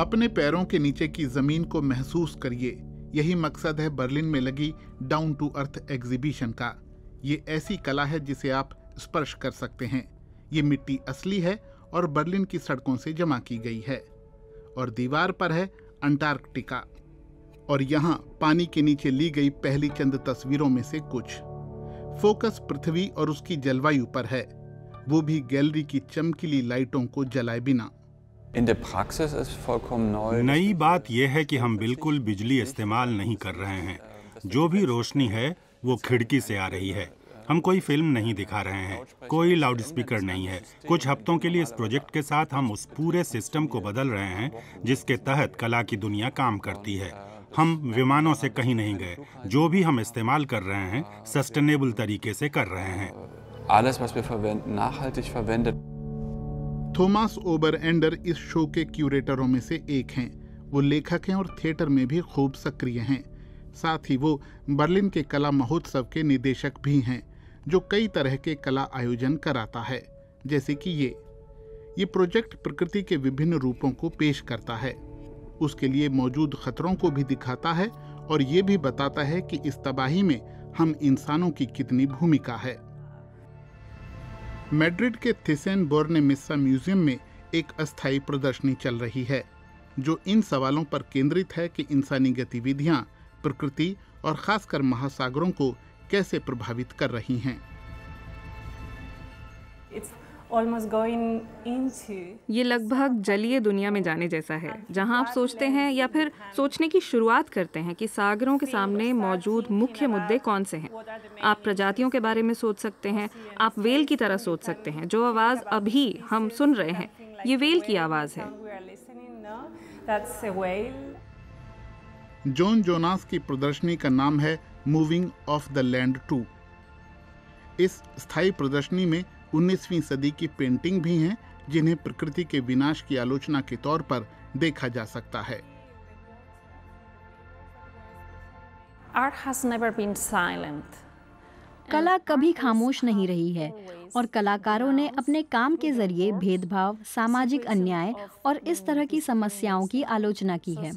अपने पैरों के नीचे की जमीन को महसूस करिए, यही मकसद है बर्लिन में लगी डाउन टू अर्थ एग्जीबिशन का। ये ऐसी कला है जिसे आप स्पर्श कर सकते हैं। ये मिट्टी असली है और बर्लिन की सड़कों से जमा की गई है। और दीवार पर है अंटार्कटिका, और यहाँ पानी के नीचे ली गई पहली चंद तस्वीरों में से कुछ। फोकस पृथ्वी और उसकी जलवायु पर है, वो भी गैलरी की चमकीली लाइटों को जलाए बिना। नई बात यह है कि हम बिल्कुल बिजली इस्तेमाल नहीं कर रहे हैं। जो भी रोशनी है वो खिड़की से आ रही है। हम कोई फिल्म नहीं दिखा रहे हैं, कोई लाउडस्पीकर नहीं है। कुछ हफ्तों के लिए इस प्रोजेक्ट के साथ हम उस पूरे सिस्टम को बदल रहे हैं जिसके तहत कला की दुनिया काम करती है। हम विमानों से कहीं नहीं गए। जो भी हम इस्तेमाल कर रहे हैं सस्टेनेबल तरीके से कर रहे हैं। थॉमस ओबरएंडर इस शो के क्यूरेटरों में से एक हैं। वो लेखक हैं और थिएटर में भी खूब सक्रिय हैं। साथ ही वो बर्लिन के कला महोत्सव के निदेशक भी हैं, जो कई तरह के कला आयोजन कराता है, जैसे कि ये प्रोजेक्ट प्रकृति के विभिन्न रूपों को पेश करता है, उसके लिए मौजूद खतरों को भी दिखाता है और ये भी बताता है कि इस तबाही में हम इंसानों की कितनी भूमिका है। मैड्रिड के थिसेनबोर्नेमिसा म्यूजियम में एक अस्थायी प्रदर्शनी चल रही है, जो इन सवालों पर केंद्रित है कि इंसानी गतिविधियाँ प्रकृति और खासकर महासागरों को कैसे प्रभावित कर रही हैं। ये लगभग जलीय दुनिया में जाने जैसा है, जहां आप सोचते हैं या फिर सोचने की शुरुआत करते हैं कि सागरों के सामने मौजूद मुख्य मुद्दे कौन से हैं। आप प्रजातियों के बारे में सोच सकते हैं, आप व्हेल की तरह सोच सकते हैं। जो आवाज़ अभी हम सुन रहे हैं ये व्हेल की आवाज़ है। जोन जोनास की प्रदर्शनी का नाम है मूविंग ऑफ द लैंड 2। इस स्थायी प्रदर्शनी में 19वीं सदी की पेंटिंग भी हैं, जिन्हें प्रकृति के विनाश की आलोचना के तौर पर देखा जा सकता है। Art has never been silent. कला कभी खामोश नहीं रही है और कलाकारों ने अपने काम के जरिए भेदभाव, सामाजिक अन्याय और इस तरह की समस्याओं की आलोचना की है।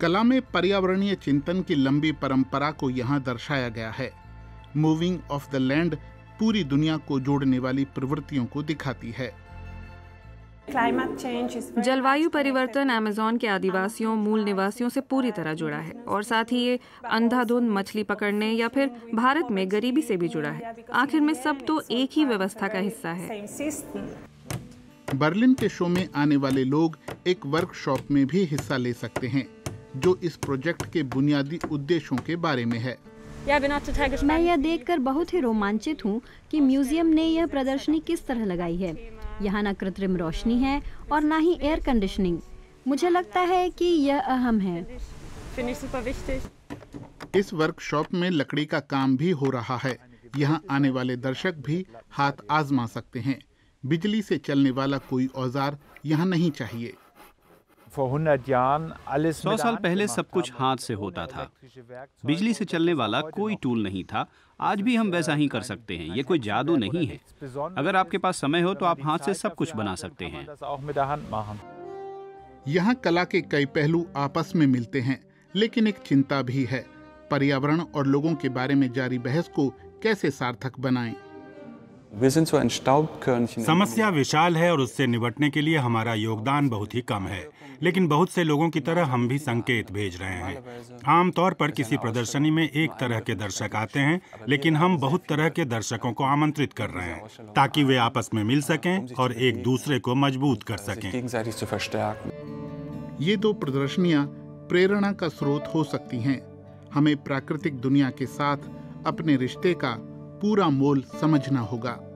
कला में पर्यावरणीय चिंतन की लंबी परंपरा को यहाँ दर्शाया गया है। मूविंग ऑफ द लैंड पूरी दुनिया को जोड़ने वाली प्रवृत्तियों को दिखाती है। जलवायु परिवर्तन अमेज़न के आदिवासियों, मूल निवासियों से पूरी तरह जुड़ा है और साथ ही ये अंधाधुंध मछली पकड़ने या फिर भारत में गरीबी से भी जुड़ा है। आखिर में सब तो एक ही व्यवस्था का हिस्सा है। बर्लिन के शो में आने वाले लोग एक वर्कशॉप में भी हिस्सा ले सकते हैं, जो इस प्रोजेक्ट के बुनियादी उद्देश्यों के बारे में है। मैं यह देखकर बहुत ही रोमांचित हूँ कि म्यूजियम ने यह प्रदर्शनी किस तरह लगाई है। यहाँ ना कृत्रिम रोशनी है और ना ही एयर कंडीशनिंग। मुझे लगता है कि यह अहम है। इस वर्कशॉप में लकड़ी का काम भी हो रहा है। यहाँ आने वाले दर्शक भी हाथ आजमा सकते हैं। बिजली से चलने वाला कोई औजार यहाँ नहीं चाहिए। 100 साल पहले सब कुछ हाथ से होता था। बिजली से चलने वाला कोई टूल नहीं था। आज भी हम वैसा ही कर सकते हैं। ये कोई जादू नहीं है। अगर आपके पास समय हो तो आप हाथ से सब कुछ बना सकते हैं। यहाँ कला के कई पहलू आपस में मिलते हैं, लेकिन एक चिंता भी है, पर्यावरण और लोगों के बारे में जारी बहस को कैसे सार्थक बनाएं। समस्या विशाल है और उससे निपटने के लिए हमारा योगदान बहुत ही कम है, लेकिन बहुत से लोगों की तरह हम भी संकेत भेज रहे हैं। आमतौर पर किसी प्रदर्शनी में एक तरह के दर्शक आते हैं, लेकिन हम बहुत तरह के दर्शकों को आमंत्रित कर रहे हैं ताकि वे आपस में मिल सकें और एक दूसरे को मजबूत कर सकें। ये दो प्रदर्शनियाँ प्रेरणा का स्रोत हो सकती हैं। हमें प्राकृतिक दुनिया के साथ अपने रिश्ते का पूरा मोल समझना होगा।